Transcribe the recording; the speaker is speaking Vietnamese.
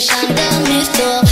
Shanda mirto.